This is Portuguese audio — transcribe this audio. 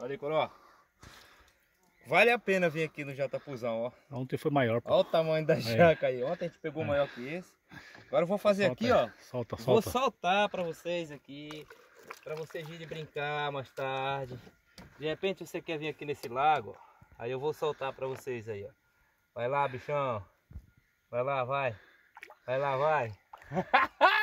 Olha aí, coroa. Vale a pena vir aqui no Jatapuzão, ó. Ontem foi maior, pô. Olha o tamanho da jaca aí. Ontem a gente pegou maior que esse. Agora eu vou fazer solta aqui, ó. Solta, solta. Vou soltar pra vocês aqui. Pra vocês irem brincar mais tarde. De repente você quer vir aqui nesse lago, ó. Aí eu vou soltar pra vocês aí, ó. Vai lá, bichão. Vai lá, vai. Vai lá, vai.